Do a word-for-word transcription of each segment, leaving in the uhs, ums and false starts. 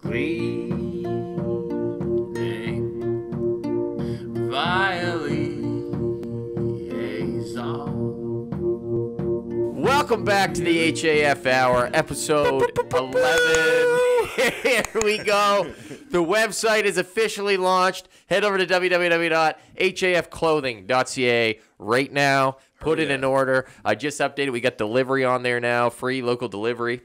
Green violin. Welcome back to the H A F Hour, episode eleven. Here we go. The website is officially launched. Head over to w w w dot h a f clothing dot c a right now. Put oh, yeah. it in order. I just updated. We got delivery on there now. Free local delivery.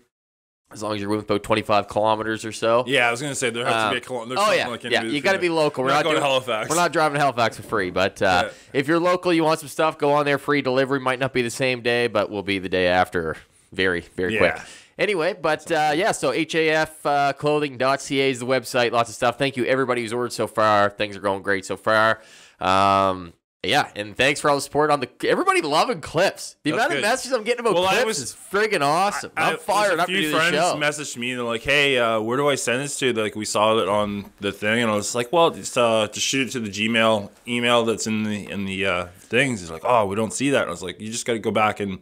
As long as you're within about twenty-five kilometers or so. Yeah, I was going to say, there has um, to be a kilometer. Oh, yeah, like yeah you got to be local. We're, we're not, not going doing, to Halifax. We're not driving to Halifax for free. But uh, yeah. if you're local, you want some stuff, go on there. Free delivery. Might not be the same day, but will be the day after. Very, very yeah. quick. Anyway, but uh, yeah, so h a f clothing dot c a is the website. Lots of stuff. Thank you, everybody who's ordered so far. Things are going great so far. Um... Yeah, and thanks for all the support on the... Everybody loving clips. The That's amount good. Of messages I'm getting about well, clips was, is friggin' awesome. I, I, I'm fired up to do the show. A few friends messaged me, and they're like, hey, uh, where do I send this to? They're like, we saw it on the thing, and I was like, well, just, uh, just shoot it to the Gmail email that's in the in the uh, things. It's like, oh, we don't see that. And I was like, you just got to go back and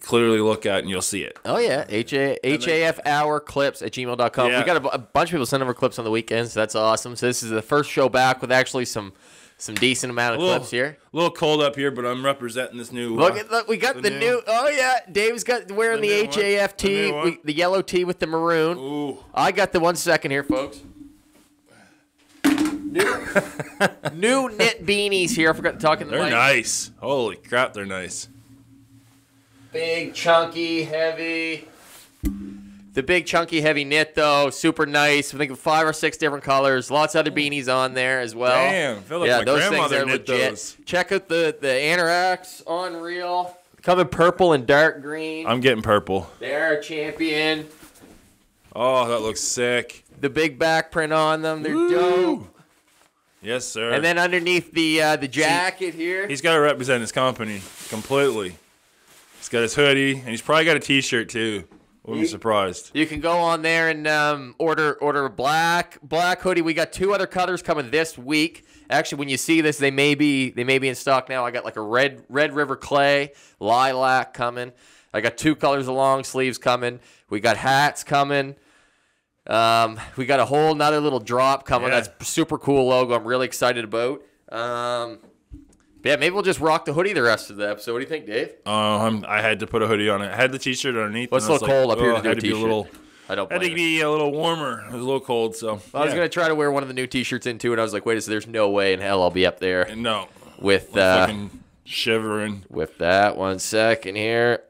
clearly look at it, and you'll see it. Oh, yeah, h a f hour clips at gmail dot com. Yeah. We got a, a bunch of people sending over clips on the weekends, so that's awesome. So this is the first show back with actually some... Some decent amount of little, clips here. A little cold up here, but I'm representing this new. Look at uh, look, we got the, the new, new. Oh yeah, Dave's got wearing the, the H A F tee, the, the yellow tee with the maroon. Ooh. I got the one second here, folks. New, new knit beanies here. I forgot to talk in the. They're mic. Nice. Holy crap, they're nice. Big, chunky, heavy. The big, chunky, heavy knit, though, super nice. I think of five or six different colors. Lots of other beanies on there as well. Damn, I feel like yeah, my those grandmother things are knit legit. Those. Check out the, the Anoraks Unreal. Come in purple and dark green. I'm getting purple. They're a champion. Oh, that looks sick. The big back print on them. They're Woo! Dope. Yes, sir. And then underneath the uh, the jacket See, here. He's got to represent his company completely. He's got his hoodie, and he's probably got a T-shirt, too. Wouldn't be surprised. You can go on there and um, order order a black black hoodie. We got two other colors coming this week. Actually, when you see this, they may be they may be in stock now. I got like a red Red River Clay lilac coming. I got two colors of long sleeves coming. We got hats coming. Um, we got a whole nother little drop coming. Yeah. That's super cool logo. I'm really excited about. Um, Yeah, maybe we'll just rock the hoodie the rest of the episode. What do you think, Dave? Uh, I'm, I had to put a hoodie on it. I had the T-shirt underneath. Well, it's a little cold like, up here oh, to do a T-shirt. Little, I don't blame had to be a little warmer. It was a little cold, so. Well, yeah. I was going to try to wear one of the new T-shirts into it. I was like, wait, so there's no way in hell I'll be up there. No. With uh, fucking shivering. With that. One second here.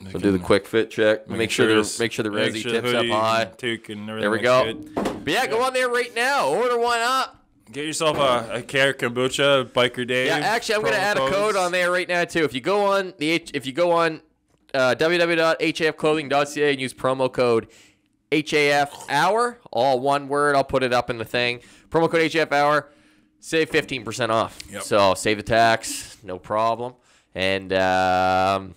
Making, we'll do the quick fit check. Make sure, sure the make sure the resi sure tips hoodie, up high. There we go. Good. But yeah, yeah, go on there right now. Order one up. Get yourself a, a Care Kombucha, Biker Dave. Yeah, actually, I'm going to add codes. a code on there right now, too. If you go on the H, if you go on uh, w w w dot h a f clothing dot c a and use promo code H A F hour, all one word, I'll put it up in the thing. Promo code H A F hour, save fifteen percent off. Yep. So save the tax, no problem. And um,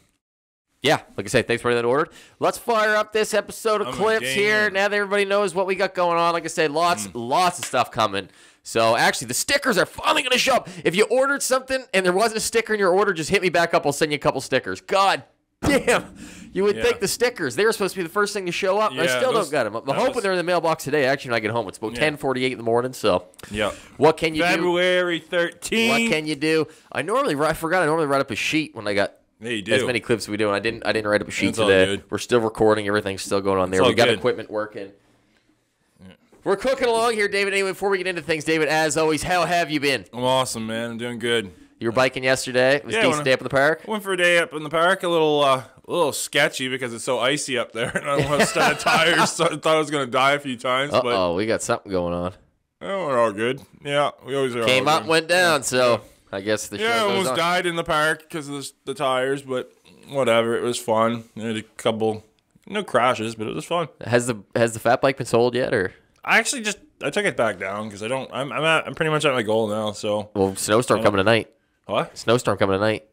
yeah, like I said, thanks for that order. Let's fire up this episode of I'm clips here. Now that everybody knows what we got going on, like I said, lots, mm. lots of stuff coming. So, actually, the stickers are finally going to show up. If you ordered something and there wasn't a sticker in your order, just hit me back up. I'll send you a couple stickers. God damn. You would yeah. think the stickers, they were supposed to be the first thing to show up. Yeah, I still those, don't got them. I'm hoping was... they're in the mailbox today. Actually, when I get home, it's about yeah. ten forty-eight in the morning. So, yeah. what can you February do? February thirteenth. What can you do? I normally, I forgot I normally write up a sheet when I got yeah, you do. as many clips as we do. And I didn't, I didn't write up a sheet That's today. We're still recording. Everything's still going on there. We got good. equipment working. We're cooking along here, David. Anyway, before we get into things, David, as always, how have you been? I'm awesome, man. I'm doing good. You were biking yesterday. It was yeah, a decent I, day up in the park. Went for a day up in the park. A little uh, a little sketchy because it's so icy up there. And I don't want to start a tire. So I thought I was going to die a few times. Uh oh, we got something going on. Oh, we're all good. Yeah, we always are. Came all up, good. went down, yeah. so I guess the show Yeah, I almost on. died in the park because of the, the tires, but whatever. It was fun. I had a couple, no crashes, but it was fun. Has the, has the fat bike been sold yet, or...? I actually just I took it back down because I don't I'm I'm, at, I'm pretty much at my goal now. So well, snowstorm coming tonight. What? Snowstorm coming tonight.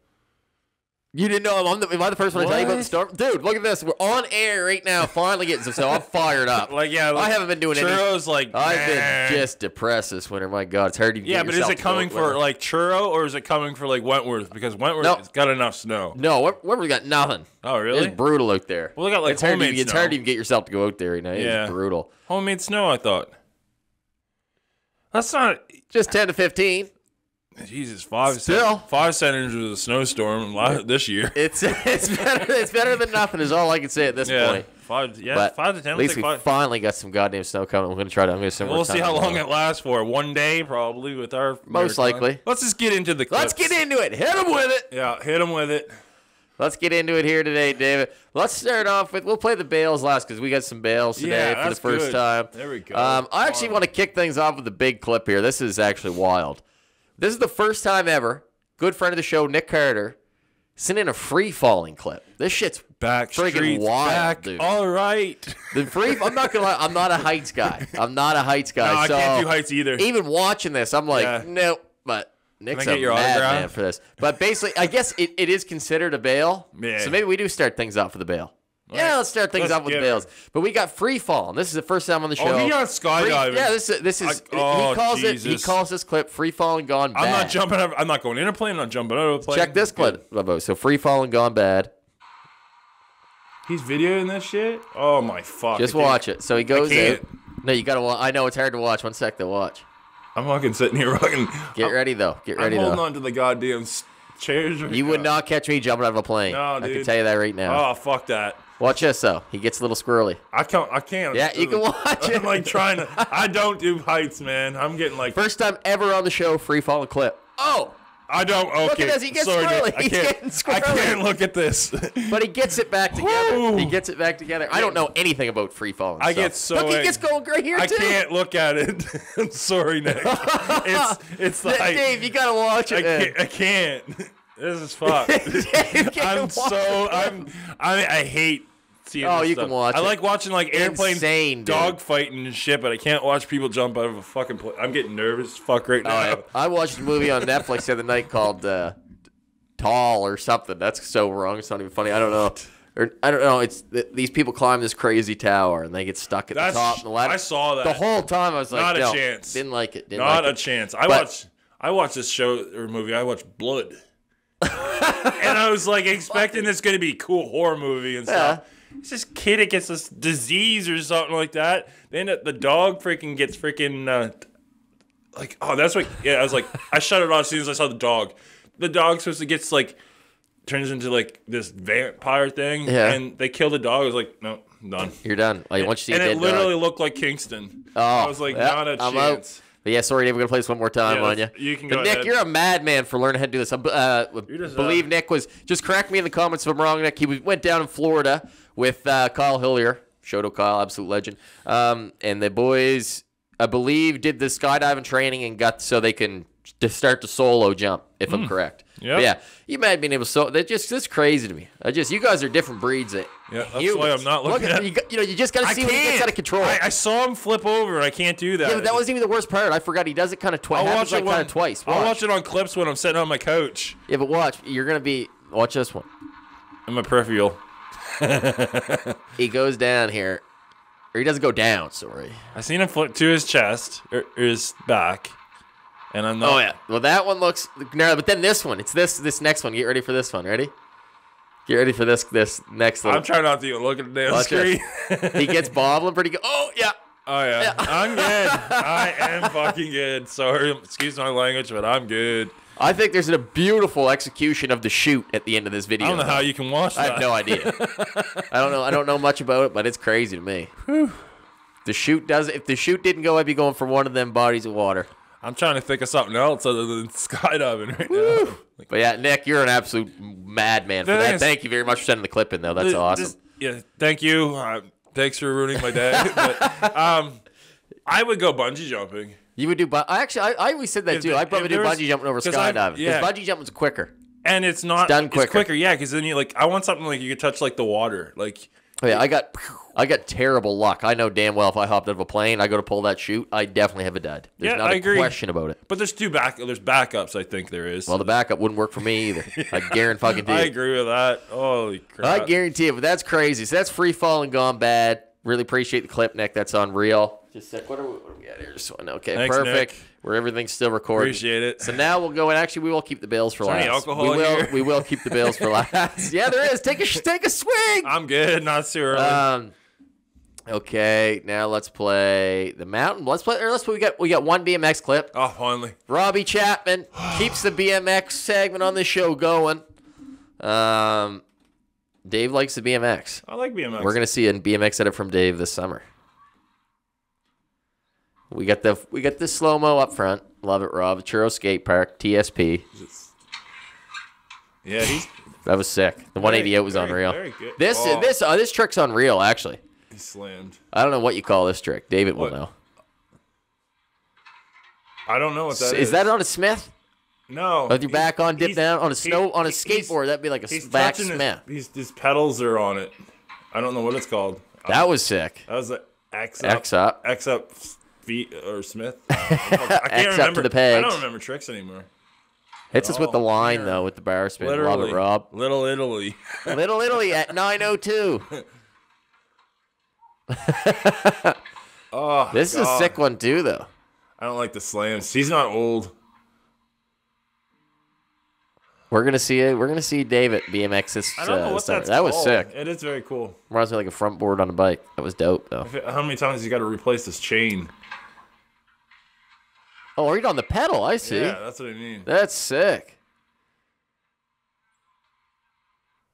You didn't know I'm the, am I the first one what? to tell you about the storm? Dude, look at this. We're on air right now. Finally getting some, so I'm fired up. Like, yeah, like, I haven't been doing anything. Churro's any, like, I've man. been just depressed this winter. My God, it's hard to get Yeah, but is it coming for, winter. like, Churro, or is it coming for, like, Wentworth? Because Wentworth no. has got enough snow. No, Wentworth's got nothing. Oh, really? It's brutal out there. Well, they got, like, it's homemade hard to, It's hard to even get yourself to go out there right now. Yeah. It's brutal. Homemade snow, I thought. That's not... Just ten to fifteen. Jesus, five still cent, five centimeters with a snowstorm this year. It's it's better it's better than nothing is all I can say at this yeah, point. Five, yeah, but five to ten. At least we five. finally got some goddamn snow coming. We're gonna try to. I'm gonna we'll see how long it lasts for. One day probably with our most likely. Time. Let's just get into the. Clips. Let's get into it. Hit them with it. Yeah, hit them with it. Let's get into it here today, David. Let's start off with, we'll play the bails last because we got some bails today yeah, for the first good. time. There we go. Um, I actually want to kick things off with a big clip here. This is actually wild. This is the first time ever, good friend of the show, Nick Carter, sent in a free-falling clip. This shit's back freaking streets, wild, back. dude. All right. The free, I'm not going to lie. I'm not a heights guy. I'm not a heights guy. No, so I can't do heights either. Even watching this, I'm like, yeah. nope. But Nick's a madman for this. But basically, I guess it, it is considered a bail. Yeah. So maybe we do start things off with a bail. Yeah, right. let's start things let's up with the bails. But we got free fall. This is the first time on the show. Oh, he got skydiving. Yeah, this is this is. I, oh, he calls Jesus. it. He calls this clip "Free Fall and Gone Bad." I'm not jumping. Over, I'm not going in a plane. I'm not jumping out of a plane. Check this clip. Yeah. So "Free Fall and Gone Bad." He's videoing this shit. Oh my fuck! Just watch it. So he goes in. No, you gotta. I know it's hard to watch. One sec to watch. I'm fucking sitting here rocking. Get I'm, ready though. Get ready I'm holding though. Holding on to the goddamn chairs. Right you now. would not catch me jumping out of a plane. No, dude. I can tell you that right now. Oh fuck that. Watch this though. He gets a little squirrely. I can't. I can't. Yeah, you can watch it. I'm like trying to. I don't do heights, man. I'm getting like first time ever on the show. Free falling clip. Oh, I don't. Okay. Look at this. He gets Sorry, squirrely. I He's can't, getting squirrely. I can't look at this. But he gets it back together. Woo. He gets it back together. I don't know anything about free falling. I so. get so. Look, he gets going right here I too. I can't look at it. I'm sorry, Nick. It's it's the height. Dave, you gotta watch it. I can't. I can't. This is fucked. I'm so. I'm. I. I hate. Oh, you stuff. can watch I it. like watching like airplanes, Insane, dog fighting and shit, but I can't watch people jump out of a fucking plane. I'm getting nervous as fuck right now. Oh, I, I watched a movie on Netflix the other night called uh, Tall or something. That's so wrong. It's not even funny. I don't know. Or, I don't know. It's th These people climb this crazy tower, and they get stuck at That's, the top. And the ladder. I saw that. The whole time I was like, not no, a chance. Didn't like it. Didn't not like a it. chance. I but, watch. I watched this show or movie. I watched Blood. And I was like expecting this going to be a cool horror movie and stuff. Yeah. It's this kid that gets this disease or something like that. Then the dog freaking gets freaking uh, like, oh, that's what. Yeah, I was like, I shut it off as soon as I saw the dog. The dog supposed to gets like turns into like this vampire thing. Yeah. And they kill the dog. I was like, no, I'm done. You're done. Like once you see, and it literally dog. looked like Kingston. Oh, I was like, yep, not a I'm chance. Out. But yeah, sorry, Dave, we're going to play this one more time yeah, on you. You can but go Nick, ahead. You're a madman for learning how to do this. I uh, believe out. Nick was, just correct me in the comments if I'm wrong, Nick. He went down in Florida with uh, Kyle Hillier, Shoto Kyle, absolute legend. Um, and the boys, I believe, did the skydiving training and got so they can just start to solo jump, if mm. I'm correct. Yep. Yeah, you might have been able to. So that just that's crazy to me. I just you guys are different breeds. That yeah, that's humans. why I'm not looking Look, at you. You know, you just got to see when he gets out of control. I, I saw him flip over, and I can't do that. Yeah, but that wasn't even the worst part. I forgot he does it kind of twice. I'll watch it like kind of twice. Watch. I'll watch it on clips when I'm sitting on my couch. Yeah, but watch. You're gonna be watch this one. I'm a peripheral. He goes down here, or he doesn't go down. Sorry, I seen him flip to his chest or his back. And I'm not. Oh yeah. Well, that one looks no, but then this one. It's this this next one. Get ready for this one. Ready? Get ready for this this next one. I'm trying not to even look at the damn screen. He gets bobbling pretty good. Oh yeah. Oh yeah. yeah. I'm good. I am fucking good. Sorry, excuse my language, but I'm good. I think there's a beautiful execution of the shoot at the end of this video. I don't know though. how you can watch that. I have no idea. I don't know. I don't know much about it, but it's crazy to me. Whew. The shoot does. If the shoot didn't go, I'd be going for one of them bodies of water. I'm trying to think of something else other than skydiving right Woo. now. Like, but yeah, Nick, you're an absolute madman for that. Is, thank you very much for sending the clip in, though. That's this, awesome. This, yeah, thank you. Uh, thanks for ruining my day. But um, I would go bungee jumping. You would do bungee? Actually, I, I always said that, if, too. I'd probably do bungee jumping over skydiving. Because yeah. bungee jumping's quicker. And it's not. It's done quicker. It's quicker, yeah, because then you like, I want something like you could touch like the water. Like, Yeah, I got I got terrible luck. I know damn well if I hopped out of a plane, I go to pull that chute, I definitely have a dud. There's yeah, not I a agree. question about it. But there's two back. There's backups. I think there is. Well, the backup wouldn't work for me either. yeah. I guarantee. Fucking I agree with that. Holy crap! I guarantee it. But that's crazy. So that's free fall and gone bad. Really appreciate the clip, Nick. That's unreal. Just sec. What are we, what are we at here? Just one. Okay, Thanks, perfect. Nick. Where everything's still recorded. Appreciate it. So now we'll go, and actually we will keep the bills for is last. Any alcohol we in will. Here? We will keep the bills for last. Yeah, there is. Take a take a swig. I'm good. Not too early. Um, okay, now let's play the mountain. Let's play. Or let's we got we got one B M X clip. Oh, finally. Robbie Chapman keeps the B M X segment on this show going. Um, Dave likes the B M X. I like B M X. We're gonna see a B M X edit from Dave this summer. We got the we got the slow mo up front. Love it, Rob. Churro Skate Park, T S P. Yeah, he's that was sick. The one eighty-eight was very, unreal. Very good. This oh. this uh, this trick's unreal, actually. He slammed. I don't know what you call this trick. David what? will know. I don't know what that is. Is that on a Smith? No. With your he's, back on, dip down on a snow on a skateboard. That'd be like a back Smith. His, his, his pedals are on it. I don't know what it's called. That I, was sick. That was an X up. X up. X up. Feet or Smith? Uh, I can't remember. The I don't remember tricks anymore. Hits us with the line, yeah. though, with the bar spin. Love it, Rob. Little Italy. Little Italy at nine oh two. oh, This God. is a sick one, too, though. I don't like the slams. He's not old. We're gonna see it. We're gonna see David B M X this I don't know uh, what that's That was called. sick. It is very cool. Reminds me of like a front board on a bike. That was dope though. It, how many times you got to replace this chain? Oh, are you on the pedal? I see. Yeah, that's what I mean. That's sick.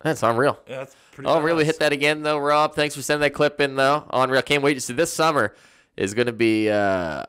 That's unreal. Yeah, that's pretty. I'll nice. really hit that again though, Rob. Thanks for sending that clip in though. Unreal. Can't wait to see this summer. Is gonna be. Uh,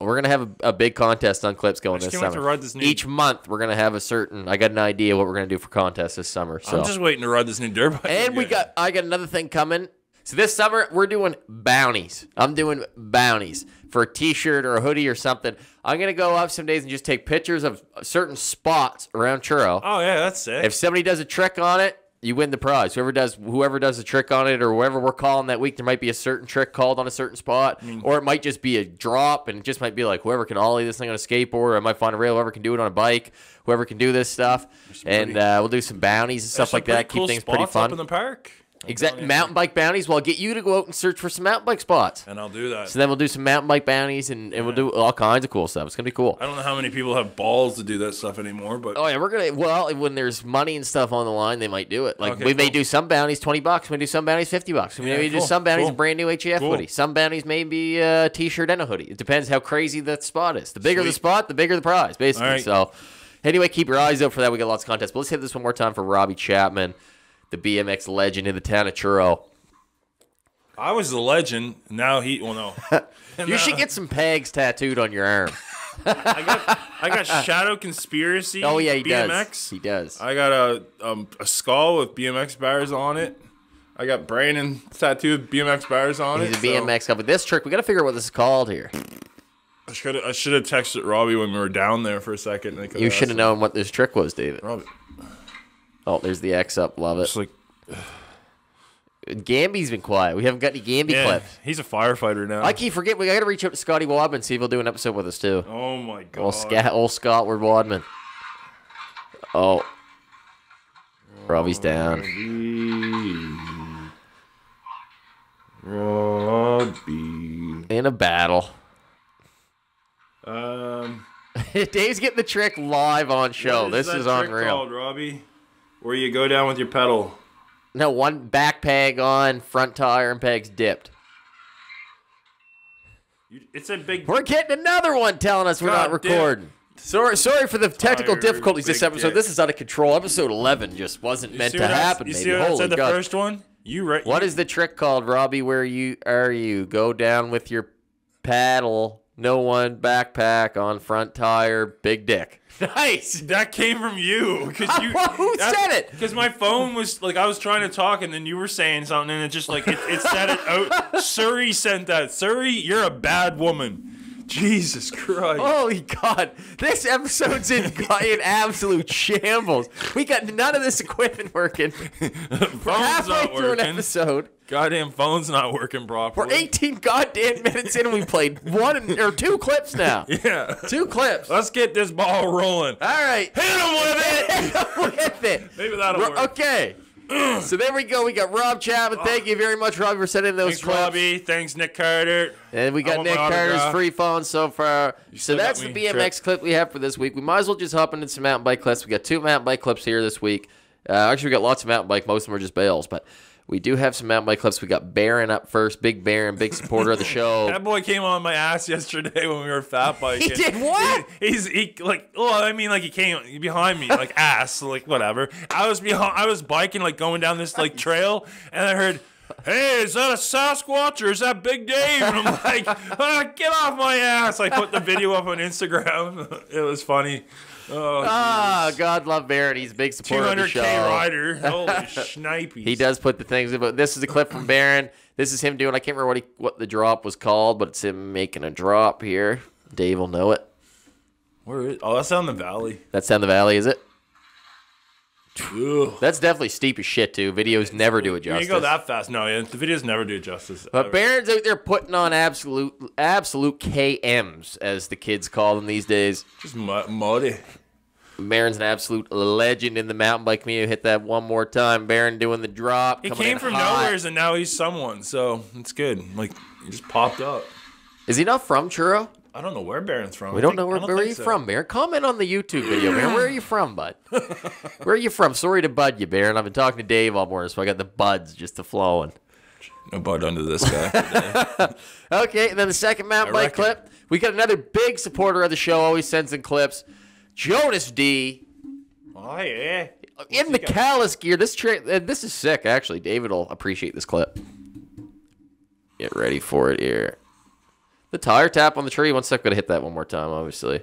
We're gonna have a, a big contest on clips going this summer. To ride this new... Each month, we're gonna have a certain. I got an idea what we're gonna do for contests this summer. So I'm just waiting to ride this new dirt bike. And again. we got. I got another thing coming. So this summer, we're doing bounties. I'm doing bounties for a T-shirt or a hoodie or something. I'm gonna go up some days and just take pictures of certain spots around Truro. Oh yeah, that's sick. If somebody does a trick on it, you win the prize. Whoever does whoever does a trick on it or whoever we're calling that week, there might be a certain trick called on a certain spot. Mm. Or it might just be a drop, and it just might be like whoever can ollie this thing on a skateboard, or I might find a rail, whoever can do it on a bike, whoever can do this stuff. And pretty, uh, we'll do some bounties and stuff like that. Cool Keep things pretty fun. Up in the park. Exactly. Mountain bike bounties. Well, I'll get you to go out and search for some mountain bike spots. And I'll do that. So then we'll do some mountain bike bounties, and, and yeah. we'll do all kinds of cool stuff. It's going to be cool. I don't know how many people have balls to do that stuff anymore, but... Oh, yeah, we're going to... Well, when there's money and stuff on the line, they might do it. Like, okay, we cool. may do some bounties twenty bucks. We may do some bounties fifty bucks. We may yeah, cool, do some bounties cool. a brand new H A F cool. hoodie. Some bounties may be a T-shirt and a hoodie. It depends how crazy that spot is. The bigger Sweet. the spot, the bigger the prize, basically. Right. So, anyway, keep your eyes out for that. We got lots of contests. But let's hit this one more time for Robbie Chapman, the B M X legend in the town of Truro. I was the legend. Now he, well, no. you now, should get some pegs tattooed on your arm. I got, I got Shadow Conspiracy. Oh yeah, he B M X. does. He does. I got a um, a skull with B M X bars on it. I got Brandon tattooed B M X bars on He's it. He's a B M X so. guy. But this trick, we got to figure out what this is called here. I should I should have texted Robbie when we were down there for a second. And you should have known what this trick was, David. Robbie. Oh, there's the X up. Love it. Just like, Gamby's been quiet. We haven't got any Gamby yeah, clips. He's a firefighter now. I keep forgetting. I got to reach out to Scotty Wadman and see if he'll do an episode with us, too. Oh, my God. Old, Sc old Scotward Wadman. Oh. Robbie's down. Robbie. Robbie. In a battle. Um. Dave's getting the trick live on show. Is this that is trick unreal. Called, Robbie? Where you go down with your pedal. No, one back peg on, front tire, and pegs dipped. You, it's a big... We're getting another one telling us God we're not recording. Damn. Sorry sorry for the technical Tired, difficulties this episode. Dick. This is out of control. Episode eleven just wasn't you meant to happen. You maybe. see what Holy I said the God. first one? You right, what you. is the trick called, Robbie? Where you are you? Go down with your paddle, no one, backpack, on front tire, big dick. Nice. That came from you. Cause you Who said it? Because my phone was like I was trying to talk, and then you were saying something, and it just like it, it said it out. Suri sent that. Suri, you're a bad woman. Jesus Christ. Holy God. This episode's in, in absolute shambles. We got none of this equipment working. We're phone's not working. Through an episode. Goddamn phone's not working properly. We're eighteen goddamn minutes in and we played one or two clips now. Yeah. Two clips. Let's get this ball rolling. All right. Hit him with it. Hit him with it. Maybe that'll We're, work. Okay. So there we go. We got Rob Chapman. Thank you very much, Robbie, for sending those Thanks, clips. Robbie. Thanks, Nick Carter. And we got Nick Carter's free phone so far. So that's the B M X tripped. clip we have for this week. We might as well just hop into some mountain bike clips. We got two mountain bike clips here this week. Uh, actually, we got lots of mountain bike. Most of them are just bails, but we do have some mountain bike clips. We got Baron up first. Big Baron, big supporter of the show. That boy came on my ass yesterday when we were fat biking. He did what? He, he's he like, well, I mean, like he came behind me, like ass, like whatever. I was behind, I was biking, like going down this like trail, and I heard, "Hey, is that a Sasquatch or is that Big Dave?" And I'm like, oh, "Get off my ass!" I put the video up on Instagram. It was funny. Oh, oh God, love Baron. He's a big supporter of the show. two hundred K rider. Holy shnipies. He does put the things in. But this is a clip from Baron. This is him doing, I can't remember what, he, what the drop was called, but it's him making a drop here. Dave will know it. Where is, oh, that's down the valley. That's down the valley, is it? Ooh. That's definitely steep as shit, too. Videos it's, never do it justice. You go that fast. No, yeah, the videos never do it justice. But ever. Baron's out there putting on absolute absolute K Ms, as the kids call them these days. Just muddy. Baron's an absolute legend in the mountain bike community. Hit that one more time. Baron doing the drop. He came from nowhere, and now he's someone, so it's good. Like, he just popped up. Is he not from Truro? I don't know where Baron's from. We don't know where Baron's from, Baron. Comment on the YouTube video, Baron. Where are you from, bud? Where are you from? Sorry to bud you, Baron. I've been talking to Dave all morning, so I got the buds just a flowing. No bud under this guy. Okay, and then the second mountain bike clip. We got another big supporter of the show, always sends in clips. Jonas D. Oh, yeah. In the Callus gear. This, tra this is sick, actually. David will appreciate this clip. Get ready for it here. The tire tap on the tree. One sec, gotta hit that one more time, obviously.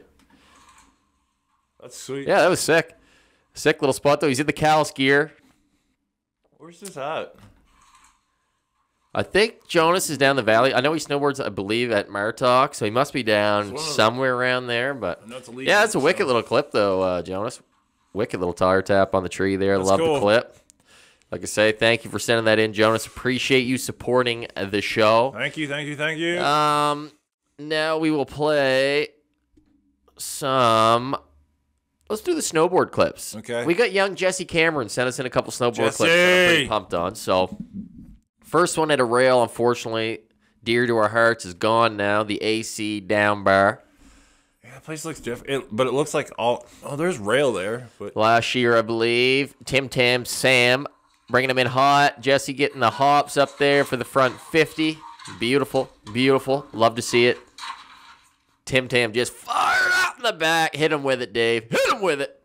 That's sweet. Yeah, that was sick. Sick little spot, though. He's in the Cal's gear. Where's this at? I think Jonas is down the valley. I know he snowboards, I believe, at Martok, so he must be down somewhere around there. But yeah, that's a wicked little clip, though, uh, Jonas. Wicked little tire tap on the tree there. Love the clip. Like I say, thank you for sending that in, Jonas. Appreciate you supporting the show. Thank you, thank you, thank you. Um, now we will play some. Let's do the snowboard clips. Okay. We got young Jesse Cameron sent us in a couple snowboard Jesse. clips that I'm pretty pumped on. So, first one at a rail, unfortunately, dear to our hearts, is gone now. The A C down bar. That place looks different, but it looks like all. Oh, there's rail there. But. Last year, I believe, Tim Tam Sam. Bringing him in hot. Jesse getting the hops up there for the front fifty. Beautiful. Beautiful. Love to see it. Tim Tam just fired up in the back. Hit him with it, Dave. Hit him with it.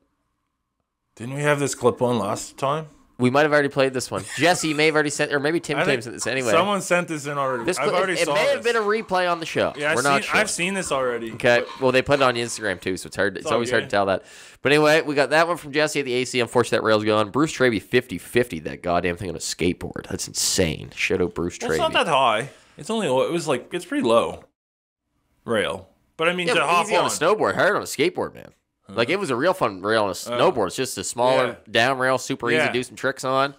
Didn't we have this clip on last time? We might have already played this one. Jesse may have already sent, or maybe Tim Tam sent this anyway. Someone sent this in already. This I've already it, saw it may this. have been a replay on the show. Yeah, I've, We're seen, not sure. I've seen this already. Okay. Well, they put it on Instagram too, so it's hard. It's, it's always okay. hard to tell that. But anyway, we got that one from Jesse at the A C. Unfortunately, that rail's gone. Bruce Traby fifty fifty that goddamn thing on a skateboard. That's insane. Shout out Bruce Traby. It's not that high. It's only it was like it's pretty low rail. But I mean yeah, to hop easy on. on a snowboard, hard on a skateboard, man. Like, it was a real fun rail on a snowboard. Uh, it's just a smaller yeah. down rail, super yeah. easy to do some tricks on.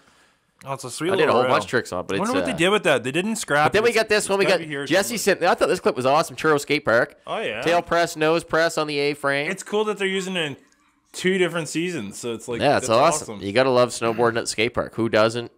Oh, it's a sweet I did a whole rail. bunch of tricks on. But I wonder it's, what uh, they did with that. They didn't scrap it. But then we got this one. We got Jesse sent. I thought this clip was awesome. Churro Skate Park. Oh, yeah. Tail press, nose press on the A-frame. It's cool that they're using it in two different seasons. So it's like, yeah, it's awesome. awesome. You got to love snowboarding at the skate park. Who doesn't?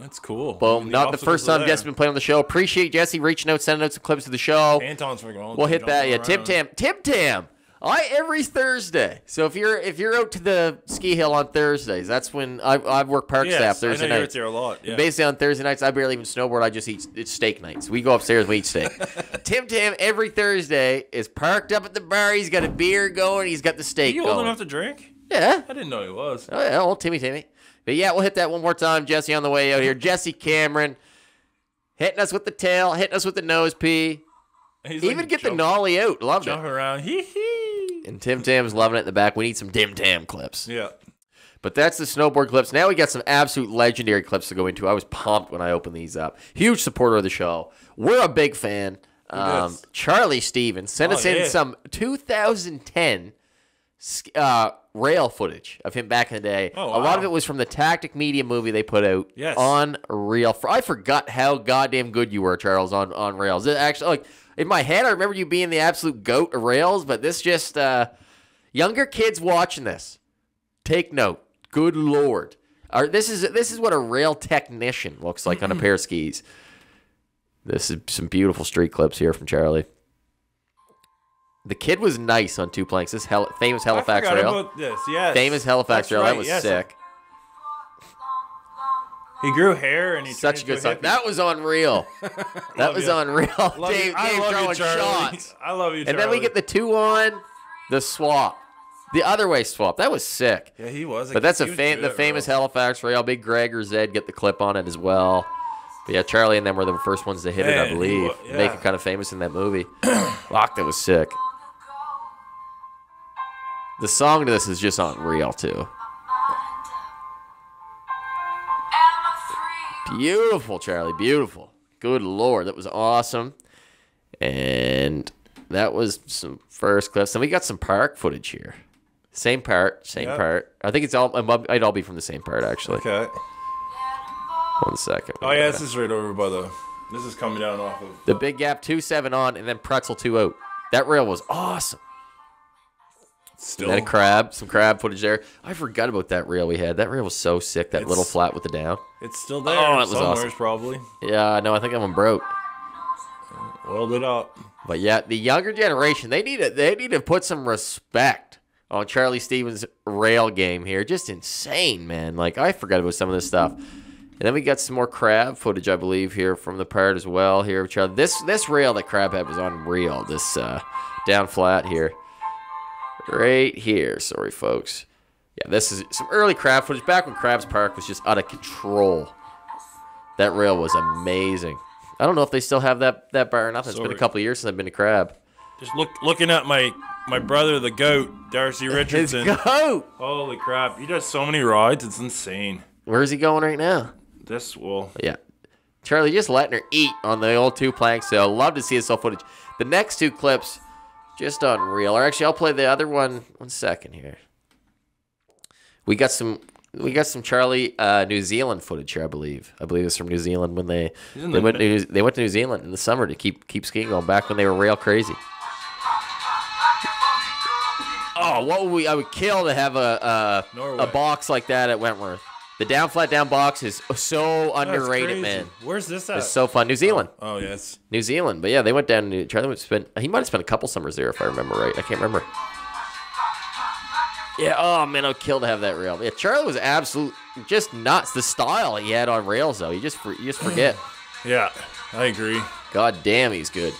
That's cool. Boom. I mean, not the first time Jesse has been playing on the show. Appreciate Jesse reaching out, sending out some clips to the show. Anton's freaking on. We'll hit that. Yeah, Tim Tam. Tim Tam. I every Thursday. So if you're if you're out to the ski hill on Thursdays, that's when I I work park yes, staff Thursday I know you're night. There a lot. Yeah. Basically on Thursday nights, I barely even snowboard. I just eat it's steak nights. We go upstairs, we eat steak. Tim Tam every Thursday is parked up at the bar. He's got a beer going. He's got the steak. Are you going. old enough to drink? Yeah. I didn't know he was. Oh yeah, old Timmy Timmy. But yeah, we'll hit that one more time, Jesse, on the way out here. Jesse Cameron hitting us with the tail, hitting us with the nose pee. He's Even like get jumping, the nollie out. Loved jump it. Jump around. Hee hee. And Tim Tam's loving it in the back. We need some Tim Tam clips. Yeah. But that's the snowboard clips. Now we got some absolute legendary clips to go into. I was pumped when I opened these up. Huge supporter of the show. We're a big fan. Um, Charlie Stevens sent oh, us in yeah. some two thousand ten uh, rail footage of him back in the day. Oh, wow. A lot of it was from the Tactic Media movie they put out yes. on rail. I forgot how goddamn good you were, Charles, on, on rails. It actually, like, in my head, I remember you being the absolute goat of rails, but this just, uh, younger kids watching this, take note. Good Lord. Our, this is this is what a rail technician looks like on a pair of skis. This is some beautiful street clips here from Charlie. The kid was nice on two planks. This hell, famous Halifax I rail. About this. Yes. Famous Halifax That's rail. Right. That was yes. sick. He grew hair and he such a good song. Hippie. That was unreal. that was you. unreal. Love Dave, Dave I love throwing you, shots. I love you, Charlie. And then we get the two on the swap. The other way swap. That was sick. Yeah, he was. But that's a fam the famous rail. Halifax rail. Big Greg or Zed get the clip on it as well. But yeah, Charlie and them were the first ones to hit Man, it, I believe. Was, yeah. Make it kind of famous in that movie. Fuck, that was sick. The song to this is just unreal, too. Beautiful, Charlie. Beautiful. Good Lord. That was awesome. And that was some first clips. And we got some park footage here. Same part, same yep. part. I think it's all. I'd all be from the same part, actually. Okay. One second. Oh yeah, this is right over by the. This is coming down off of the big gap two seven on, and then pretzel two out. That rail was awesome. Still. And then a crab, some crab footage there. I forgot about that rail we had. That rail was so sick. That it's, little flat with the down. It's still there. Oh, it was awesome. Probably. Yeah, no, I think that one broke. Weld it up. But yeah, the younger generation, they need to, they need to put some respect on Charlie Stevens' rail game here. Just insane, man. Like, I forgot about some of this stuff. And then we got some more crab footage, I believe, here from the part as well. Here, this this rail that Crab had was unreal. This uh, down flat here. Right here. Sorry, folks. Yeah, this is some early crab footage. Back when Crab's Park was just out of control. That rail was amazing. I don't know if they still have that, that bar or not. It's Sorry. been a couple of years since I've been to Crab. Just look looking at my... My brother, the GOAT, Darcy Richardson. His GOAT! Holy crap. He does so many rides. It's insane. Where is he going right now? This will. Yeah. Charlie just letting her eat on the old two planks. So love to see this all footage. The next two clips, just unreal. Or actually, I'll play the other one. One second here. We got some... We got some Charlie uh, New Zealand footage here, I believe. I believe it's from New Zealand when they they went, New, they went to New Zealand in the summer to keep, keep skiing going back when they were rail crazy. Oh, what would we? I would kill to have a a, a box like that at Wentworth. The down flat down box is so underrated, man. Where's this at? It's so fun. New Zealand. Oh, oh yes, New Zealand. But yeah, they went down to Charlie. Spent he might have spent a couple summers there if I remember right. I can't remember. Yeah. Oh man, I would kill to have that rail. Yeah, Charlie was absolute just nuts. The style he had on rails though, you just you just forget. Yeah, I agree. God damn, he's good.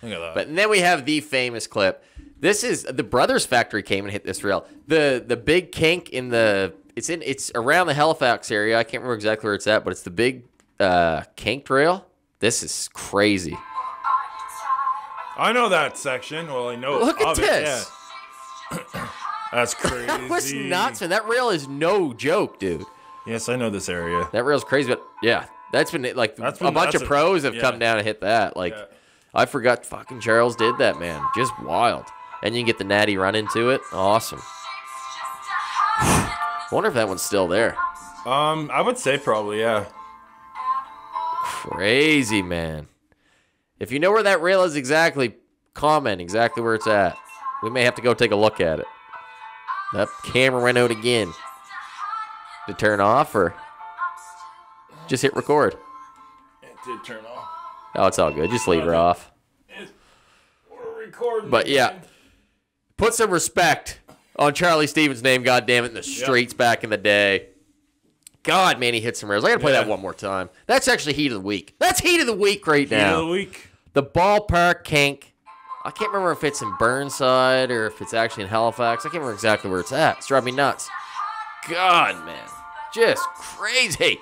Look at that. But and then we have the famous clip. This is the Brothers Factory came and hit this rail. The the big kink in the it's in it's around the Halifax area. I can't remember exactly where it's at, but it's the big uh, kinked rail. This is crazy. I know that section. Well, I know. Look at this. Yeah. That's crazy. That was nuts, man. That rail is no joke, dude. Yes, I know this area. That rail's crazy, but yeah, that's been like that's been, a bunch of pros have yeah. come down and hit that. Like, yeah. I forgot fucking Charles did that, man. Just wild. And you can get the natty run into it. Awesome. I wonder if that one's still there. Um, I would say probably, yeah. Crazy, man. If you know where that rail is exactly, comment exactly where it's at. We may have to go take a look at it. That camera went out again. Did it turn off or just hit record? It did turn off. Oh, it's all good. Just leave her off. We're recording. But yeah. Put some respect on Charlie Stevens' name, goddammit, in the streets yep. back in the day. God, man, he hit some rails. I got to play yeah. that one more time. That's actually Heat of the Week. That's Heat of the Week right heat now. Heat of the Week. The ballpark kink. I can't remember if it's in Burnside or if it's actually in Halifax. I can't remember exactly where it's at. It's driving me nuts. God, man. Just crazy.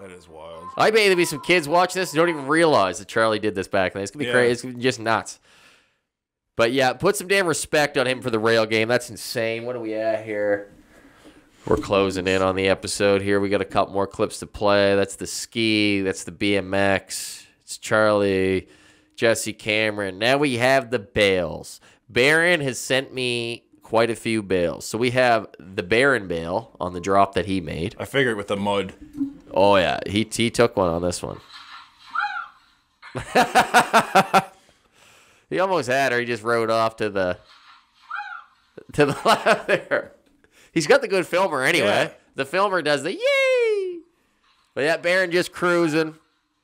That is wild. I bet there'll be some kids watching this who don't even realize that Charlie did this back then. It's going to be yeah. crazy. It's gonna be just nuts. But yeah, put some damn respect on him for the rail game. That's insane. What are we at here? We're closing in on the episode here. We got a couple more clips to play. That's the ski. That's the B M X. It's Charlie. Jesse Cameron. Now we have the bales. Baron has sent me quite a few bales. So we have the Baron bale on the drop that he made. I figured with the mud. Oh, yeah. He, he took one on this one. He almost had her. He just rode off to the to the left there. He's got the good filmer anyway. Yeah. The filmer does the yay. But yeah, Baron just cruising,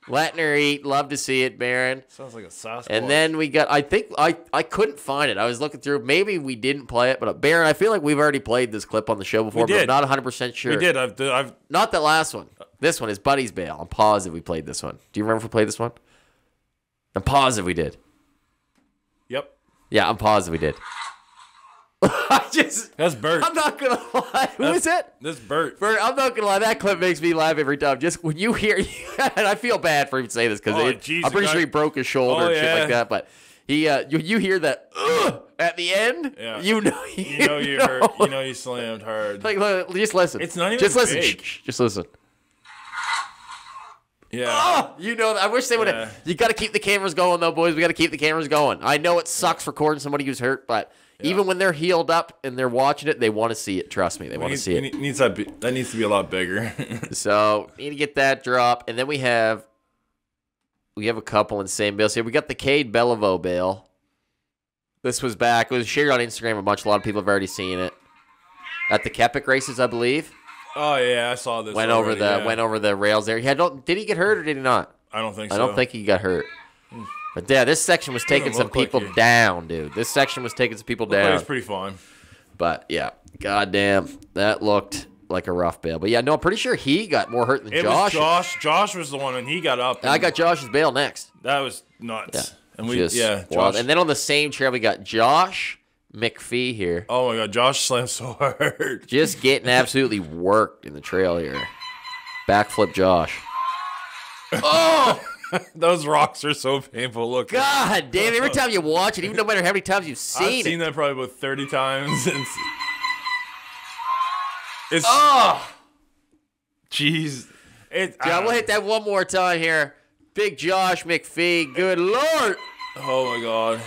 letting her eat. Love to see it, Baron. Sounds like a Sasquatch. And then we got. I think I I couldn't find it. I was looking through. Maybe we didn't play it, but Baron. I feel like we've already played this clip on the show before. We did. But I'm not one hundred percent sure. We did. I've, I've not the last one. This one is Buddy's Bale. I'm positive we played this one. Do you remember if we played this one? I'm positive we did. Yep. Yeah, I'm positive we did. I just... That's Bert. I'm not going to lie. Who That's, is it? That's Bert. Bert, I'm not going to lie. That clip makes me laugh every time. Just when you hear... And I feel bad for him to say this because oh, I'm pretty God. sure he broke his shoulder oh, and shit yeah. like that. But he, uh, you, you hear that uh, at the end, yeah. you know you, you know, you, know. Hurt. You know you slammed hard. Like, look, just listen. It's not even Just listen. Shh, shh, just listen. Yeah. Oh, you know, I wish they would have. Yeah. You got to keep the cameras going, though, boys. We got to keep the cameras going. I know it sucks recording somebody who's hurt, but yeah. even when they're healed up and they're watching it, they want to see it. Trust me, they want to see it. Needs that, be, that needs to be a lot bigger. So need to get that drop, and then we have we have a couple insane bales here. We got the Cade Beliveau bale. This was back. It was shared on Instagram a bunch. A lot of people have already seen it at the Kepic races, I believe. Oh yeah, I saw this. Went already, over the yeah. went over the rails there. Yeah, don't did he get hurt or did he not? I don't think so. I don't think he got hurt. But yeah, this section was taking some people like down, dude. This section was taking some people looked down. Like it was pretty fun. But yeah, goddamn, that looked like a rough bail. But yeah, no, I'm pretty sure he got more hurt than it Josh. It was Josh. Josh was the one when he got up. And I got Josh's bail next. That was nuts. Yeah. And we Just yeah, Josh. And then on the same trail we got Josh McPhee here. Oh my god, Josh slammed so hard. Just getting absolutely worked in the trail here. Backflip Josh. Oh! Those rocks are so painful. Look. God damn, every time you watch it, even no matter how many times you've seen it. I've seen it. that probably about thirty times. It's, it's oh! Jeez. It, yeah, we'll hit that one more time here. Big Josh McPhee. Good lord. Oh my god.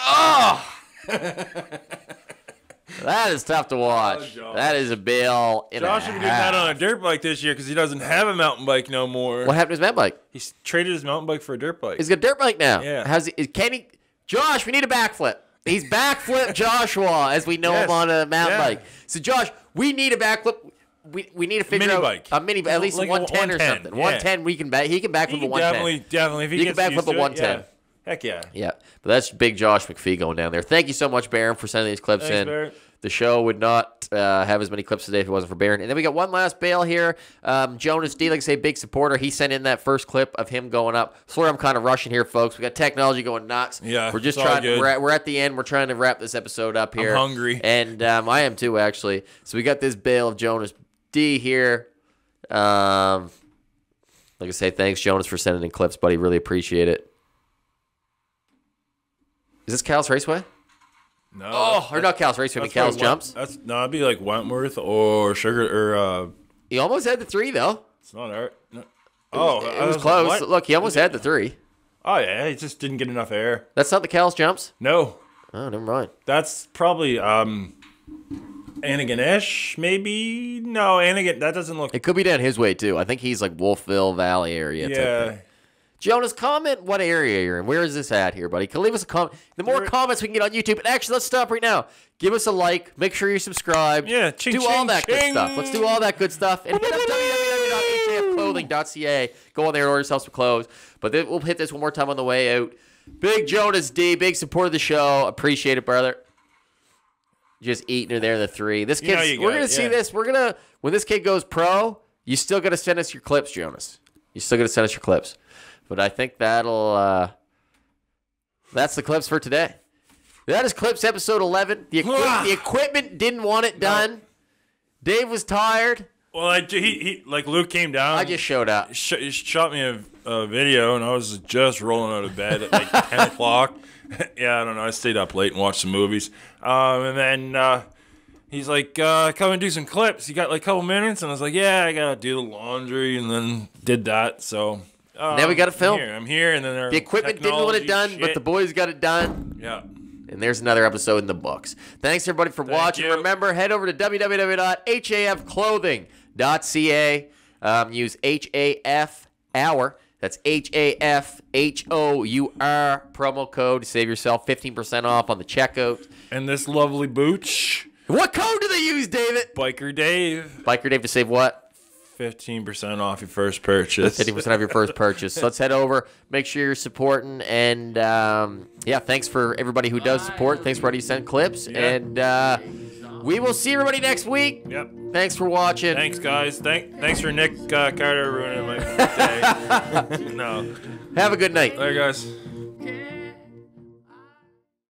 Oh! That is tough to watch. Oh, that is a bail. Josh would do that on a dirt bike this year because he doesn't have a mountain bike no more. What happened to his mountain bike? He's traded his mountain bike for a dirt bike. He's got a dirt bike now. Yeah. How's he? Can he? Josh, we need a backflip. He's backflip Joshua as we know yes. him on a mountain yeah. bike. So Josh, we need a backflip. We we need to figure mini out bike. a mini bike, at least like one ten or something. Yeah. one ten, we can back. He can backflip he a one ten. Definitely, definitely. If he, he gets can backflip a one ten. Yeah. Heck yeah. Yeah. But that's big Josh McPhee going down there. Thank you so much, Baron, for sending these clips Thanks, in. Bert. The show would not uh, have as many clips today if it wasn't for Baron. And then we got one last bail here. Um, Jonas D, like I say, big supporter. He sent in that first clip of him going up. Sorry, I'm kind of rushing here, folks. We got technology going nuts. Yeah, we're just trying. To, we're, at, we're at the end. We're trying to wrap this episode up here. I'm hungry, and um, I am too, actually. So we got this bail of Jonas D here. Um, like I say, thanks Jonas for sending in clips, buddy. Really appreciate it. Is this Cal's Raceway? No. Oh, or not Cal's Raceway, but Cal's Jumps? That's, no, it'd be like Wentworth or Sugar or... Uh, he almost had the three, though. It's not art. No. Oh, it was, it was close. Like, look, he almost had the three. Oh, yeah, he just didn't get enough air. That's not the Cal's Jumps? No. Oh, never mind. That's probably um, Anagin-ish, maybe? No, Anagin, that doesn't look... It could be down his way, too. I think he's like Wolfville Valley area. Yeah. Jonas, comment what area you're in. Where is this at here, buddy? Can leave us a comment. The more comments we can get on YouTube. And actually, let's stop right now. Give us a like. Make sure you subscribe. Yeah, ching, do ching, all that ching. good stuff. Let's do all that good stuff. And hit up w w w dot h a f clothing dot c a. Go on there and order yourself some clothes. But then we'll hit this one more time on the way out. Big Jonas D, big support of the show. Appreciate it, brother. Just eating her there, the three. This kid, you know we're gonna it, see yeah. this. We're gonna when this kid goes pro, you still gotta send us your clips, Jonas. You still gotta send us your clips. But I think that'll, uh, that's the clips for today. That is clips episode eleven. The, equi the equipment didn't want it done. No. Dave was tired. Well, I, he, he, like Luke came down. I just showed up. He sh he shot me a, a video, and I was just rolling out of bed at like ten o'clock. Yeah, I don't know. I stayed up late and watched some movies. Um, and then uh, he's like, uh, come and do some clips. You got like a couple minutes? And I was like, yeah, I got to do the laundry, and then did that. So... um, now we got it filmed. I'm here, I'm here, and then there the equipment didn't want it done, shit. but the boys got it done. Yeah. And there's another episode in the books. Thanks everybody for Thank watching. You. Remember, head over to w w w dot h a f clothing dot c a. Um, use H A F hour. That's H A F H O U R promo code to save yourself fifteen percent off on the checkout. And this lovely booch. What code do they use, David? Biker Dave. Biker Dave to save what? fifteen percent off your first purchase. fifteen percent off your first purchase. So let's head over. Make sure you're supporting. And, um, yeah, thanks for everybody who does support. Thanks for everybody who sent clips. Yeah. And uh, we will see everybody next week. Yep. Thanks for watching. Thanks, guys. Thank, thanks for Nick uh, Carter ruining my day. No. Have a good night. All right, guys.